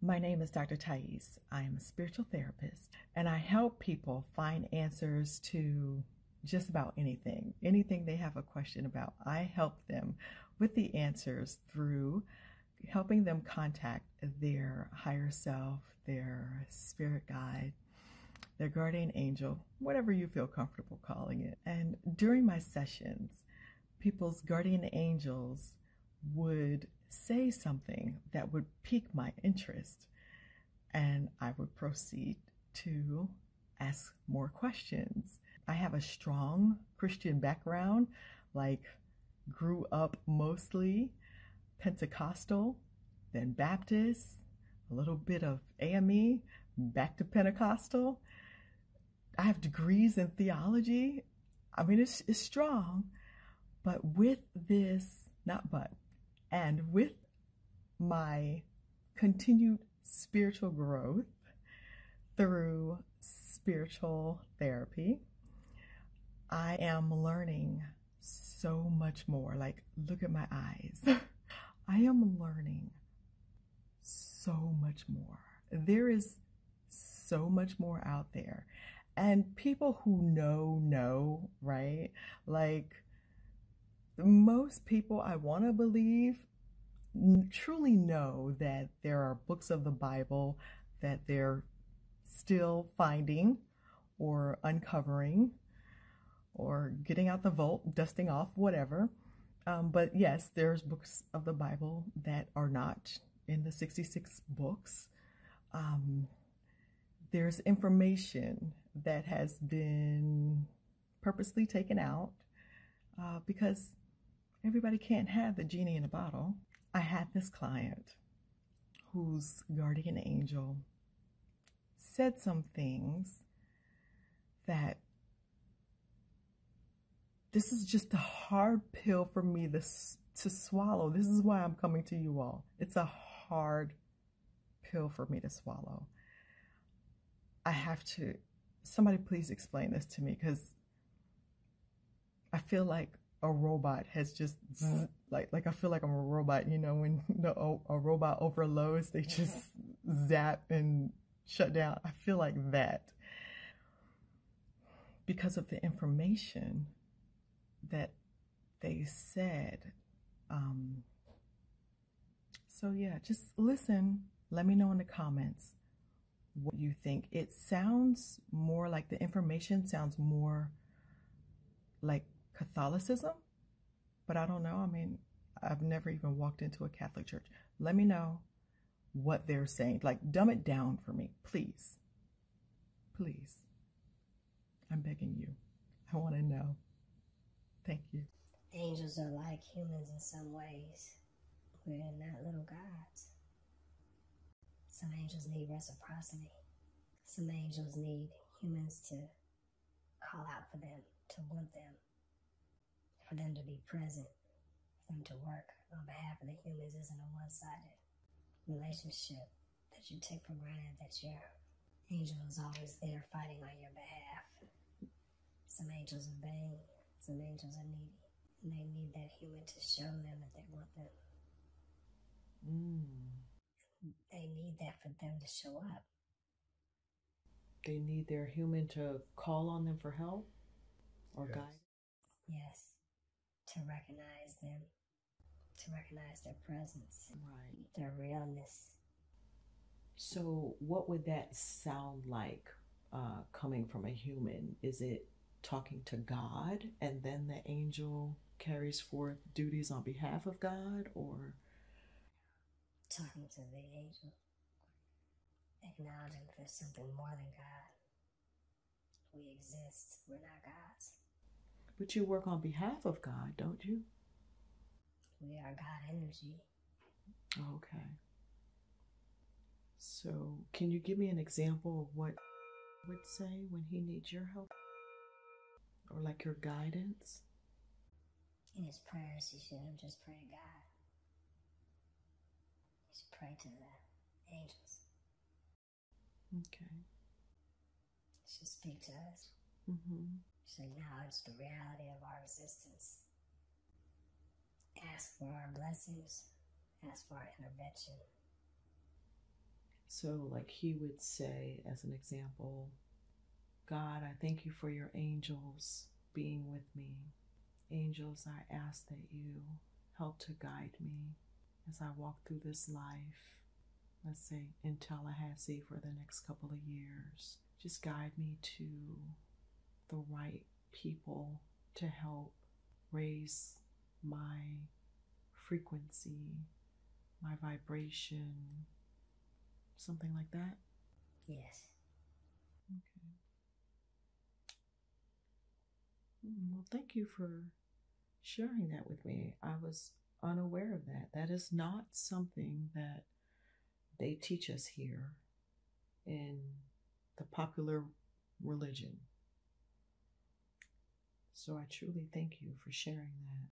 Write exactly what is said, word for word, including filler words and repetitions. My name is Doctor Thais. I am a spiritual therapist, and I help people find answers to just about anything. Anything they have a question about, I help them with the answers through helping them contact their higher self, their spirit guide, their guardian angel, whatever you feel comfortable calling it. And during my sessions, people's guardian angels would say something that would pique my interest, and I would proceed to ask more questions. I have a strong Christian background, like grew up mostly Pentecostal, then Baptist, a little bit of A M E, back to Pentecostal. I have degrees in theology. I mean, it's, it's strong, but with this, not but, and with my continued spiritual growth through spiritual therapy, I am learning so much more. Like, look at my eyes. I am learning so much more. There is so much more out there. And people who know, know, right? Like, most people, I want to believe, truly know that there are books of the Bible that they're still finding or uncovering or getting out the vault, dusting off, whatever. Um, but yes, there's books of the Bible that are not in the sixty-six books. Um, there's information that has been purposely taken out uh, because everybody can't have the genie in a bottle. I had this client whose guardian angel said some things that this is just a hard pill for me to, to swallow. This is why I'm coming to you all. It's a hard pill for me to swallow. I have to, somebody please explain this to me, because I feel like a robot has just, like, like I feel like I'm a robot, you know, when the, a robot overloads, they just zap and shut down. I feel like that because of the information that they said. Um, so yeah, just listen. Let me know in the comments what you think. It sounds more like, the information sounds more like Catholicism, but I don't know. I mean, I've never even walked into a Catholic church. Let me know what they're saying. Like, dumb it down for me, please. Please. I'm begging you. I want to know. Thank you. Angels are like humans in some ways. We're not little gods. Some angels need reciprocity. Some angels need humans to call out for them, to want them, for them to be present, for them to work on behalf of the humans. Isn't a one-sided relationship that you take for granted that your angel is always there fighting on your behalf. Some angels are vain. Some angels are needy, and they need that human to show them that they want them. Mm. They need that for them to show up. They need their human to call on them for help or yes. guide. Yes, to recognize them, to recognize their presence, right? Their realness. So what would that sound like uh, coming from a human? Is it talking to God, and then the angel carries forth duties on behalf of God, or talking to the angel, acknowledging there's something more than God. We exist. We're not gods. But you work on behalf of God, don't you? We are God energy. Okay. So can you give me an example of what God would say when he needs your help? Or like your guidance? In his prayers, you shouldn't just pray to God. You should pray to the angels. Okay. You should speak to us. Mm-hmm. You should acknowledge the reality of our existence. Ask for our blessings. Ask for our intervention. So like he would say, as an example, God, I thank you for your angels being with me. Angels, I ask that you help to guide me as I walk through this life, let's say in Tallahassee for the next couple of years. Just guide me to the right people to help raise my frequency, my vibration, something like that? Yes. Okay. Well, thank you for sharing that with me. I was unaware of that. That is not something that they teach us here in the popular religion. So I truly thank you for sharing that.